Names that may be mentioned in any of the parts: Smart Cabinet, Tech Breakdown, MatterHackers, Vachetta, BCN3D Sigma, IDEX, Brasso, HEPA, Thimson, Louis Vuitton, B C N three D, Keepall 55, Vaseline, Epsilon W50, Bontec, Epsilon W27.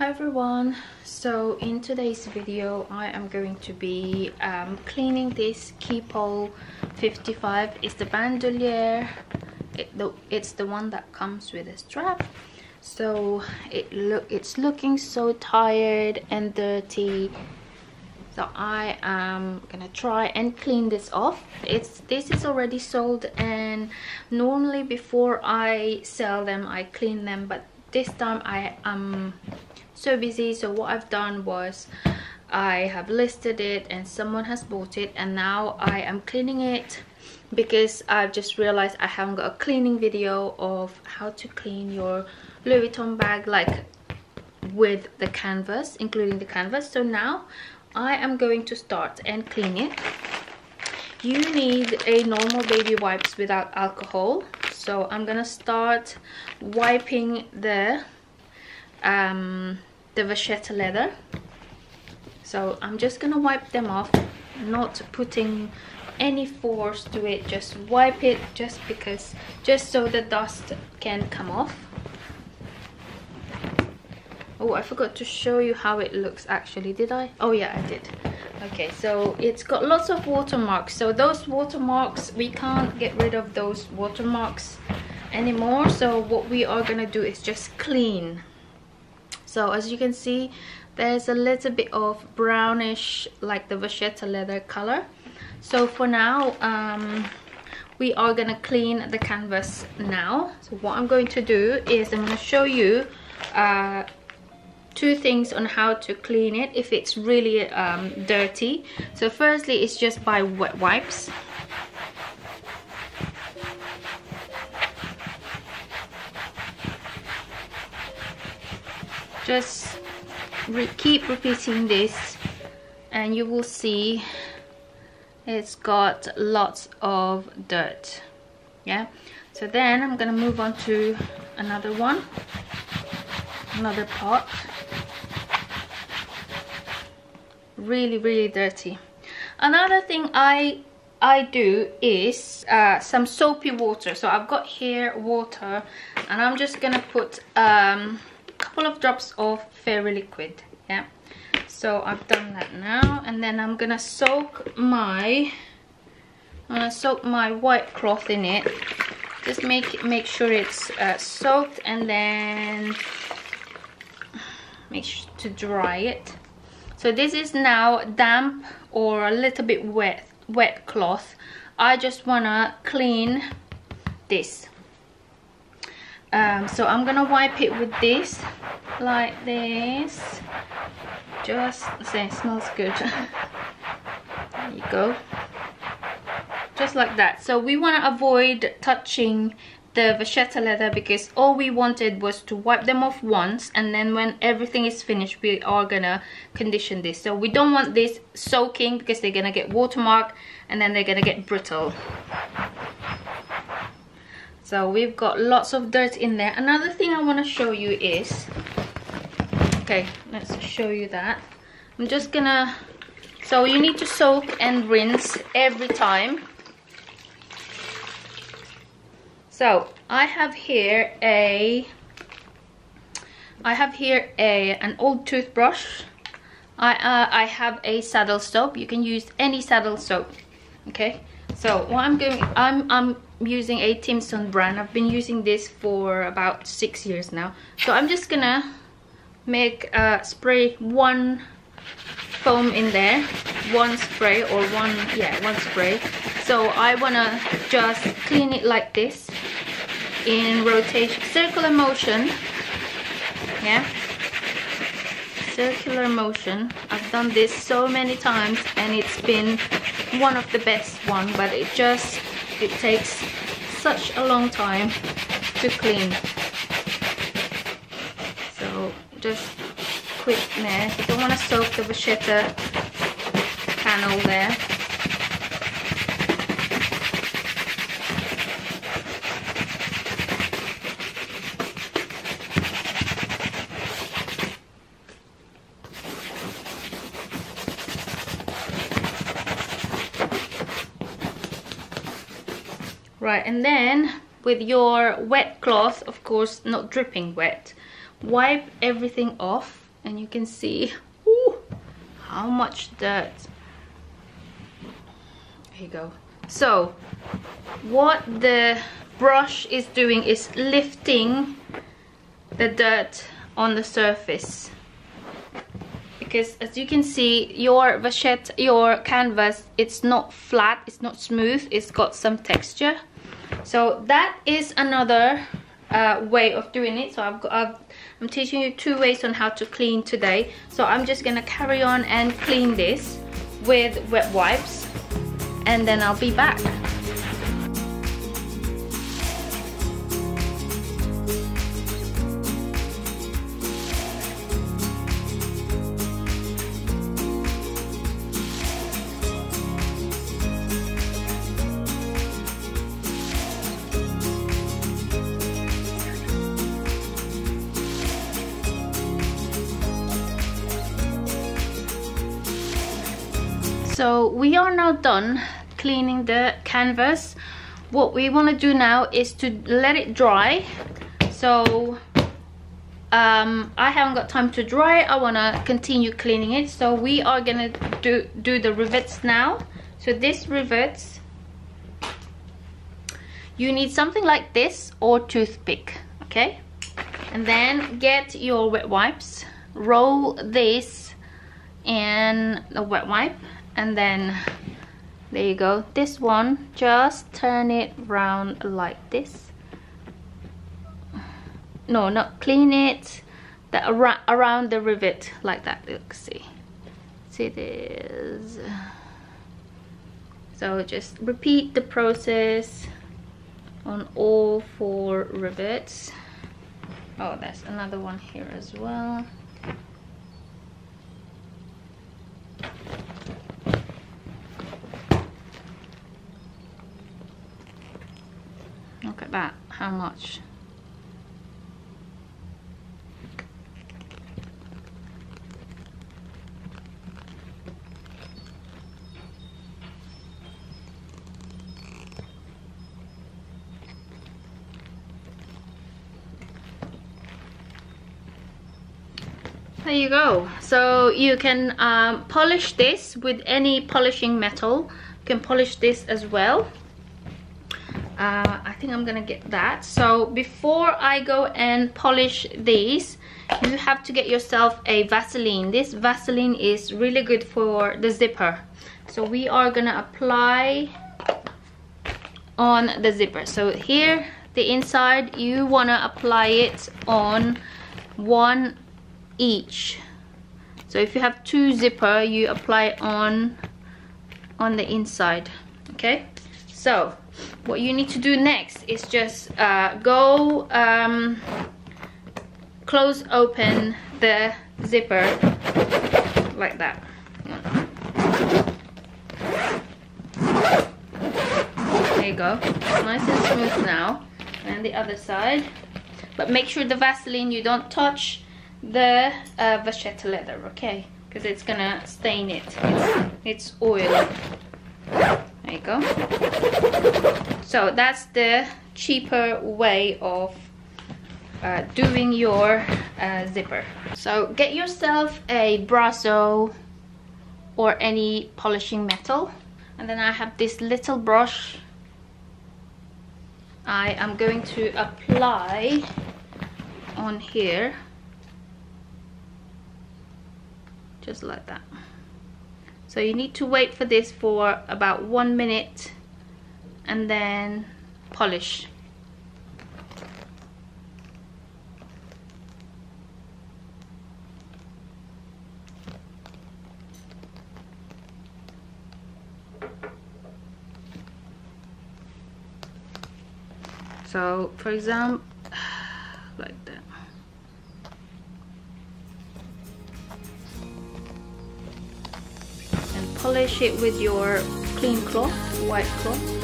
Hi everyone, so in today's video I am going to be cleaning this Keepall 55. It's the bandolier, it's the one that comes with a strap. So it's looking so tired and dirty, so I am gonna try and clean this off. This is already sold, and normally before I sell them I clean them, but this time I am so busy. So what I've done was I have listed it and someone has bought it, and now I am cleaning it because I've just realized I haven't got a cleaning video of how to clean your Louis Vuitton bag, like with the canvas, including the canvas. So now I am going to start and clean it. You need a normal baby wipes without alcohol. So I'm gonna start wiping the Vachetta leather. So I'm just gonna wipe them off, not putting any force to it, just wipe it just so the dust can come off. Oh, I forgot to show you how it looks actually, did I? Oh yeah, I did. Okay, so it's got lots of watermarks, so those watermarks, we can't get rid of those watermarks anymore. So what we are gonna do is just clean. So as you can see, there's a little bit of brownish, like the Vachetta leather color. So for now, we are gonna clean the canvas now. So what I'm going to do is I'm gonna show you two things on how to clean it if it's really dirty. So firstly, it's just by wet wipes. Just keep repeating this and you will see it's got lots of dirt. Yeah, so then I'm gonna move on to another one, another pot. Really dirty. Another thing I do is some soapy water. So I've got here water, and I'm just gonna put a couple of drops of fairy liquid. Yeah, so I've done that now, and then I'm gonna soak my white cloth in it. Just make sure it's soaked, and then make sure to dry it. So this is now damp or a little bit wet cloth. I just wanna clean this. So I'm gonna wipe it with this, like this. Just say it smells good. There you go. Just like that. So we wanna avoid touching the Vachetta leather, because all we wanted was to wipe them off once, and then when everything is finished we are gonna condition this. So we don't want this soaking, because they're gonna get watermark and then they're gonna get brittle. So we've got lots of dirt in there. Another thing I want to show you is, okay, let's show you that. I'm just gonna, so you need to soak and rinse every time. So I have here an old toothbrush. I have a saddle soap. You can use any saddle soap. Okay. So what I'm doing, I'm using a Thimson brand. I've been using this for about 6 years now. So I'm just gonna spray one foam in there, one spray. So I wanna just clean it like this, in rotation, circular motion. Yeah, circular motion. I've done this so many times and it's been one of the best one, but it takes such a long time to clean. So just quick there. You don't want to soak the Vachetta panel there. Right, and then with your wet cloth, of course not dripping wet, wipe everything off and you can see how much dirt. Here you go. So what the brush is doing is lifting the dirt on the surface, because as you can see, your vachetta, your canvas, it's not flat, it's not smooth, it's got some texture. So that is another way of doing it. So I'm teaching you two ways on how to clean today. So I'm just gonna carry on and clean this with wet wipes, and then I'll be back. So we are now done cleaning the canvas. What we want to do now is to let it dry. So I haven't got time to dry. I want to continue cleaning it. So we are going to do the rivets now. So this rivets, you need something like this or toothpick, okay? And then get your wet wipes, roll this in the wet wipe, and then there you go. This one, just turn it round like this. No, not clean it. The around the rivet like that. Look, see this. So just repeat the process on all four rivets. Oh, there's another one here as well. Look at that, how much. There you go. So you can polish this with any polishing metal. You can polish this as well. I think I'm gonna get that. So before I go and polish these, you have to get yourself a Vaseline. This Vaseline is really good for the zipper. So we are gonna apply on the zipper. So here, the inside, you wanna apply it on one each. So if you have two zipper, you apply it on the inside, okay? So what you need to do next is just go close open the zipper like that. There you go. It's nice and smooth now. And the other side. But make sure the Vaseline, you don't touch the vachetta leather, okay? Because it's gonna stain it. It's oily. There you go. So that's the cheaper way of doing your zipper. So get yourself a Brasso or any polishing metal. And then I have this little brush. I am going to apply on here. Just like that. So you need to wait for this for about 1 minute and then polish. So for example, like that. Polish it with your clean cloth, white cloth.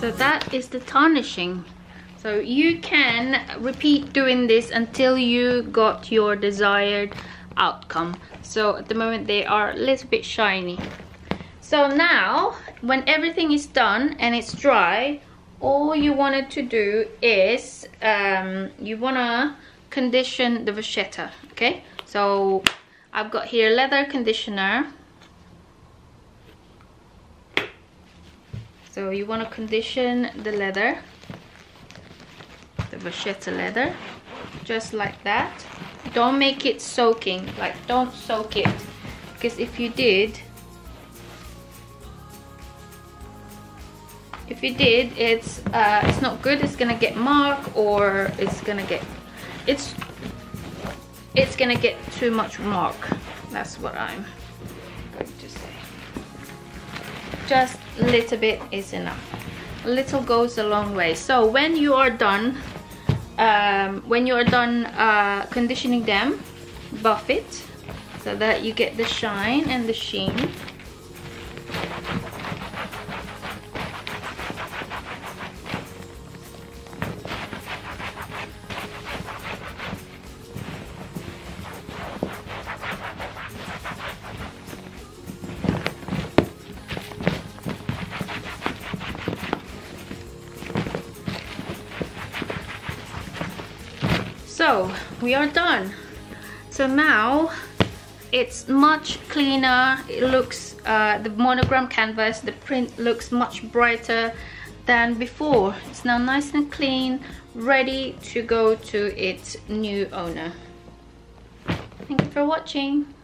So that is the tarnishing. So you can repeat doing this until you got your desired outcome. So at the moment they are a little bit shiny. So now when everything is done and it's dry, all you wanted to do is you want to condition the vachetta. Okay, so I've got here leather conditioner. So you want to condition the leather, the vachetta leather, just like that. Don't make it soaking, like don't soak it, because if you did, it's not good. It's gonna get marked, or it's gonna get too much mark. That's what I'm going to say. Just a little bit is enough. A little goes a long way. So when you are done, conditioning them, buff it so that you get the shine and the sheen. So we are done. So now it's much cleaner. It looks the monogram canvas, the print looks much brighter than before. It's now nice and clean, ready to go to its new owner. Thank you for watching.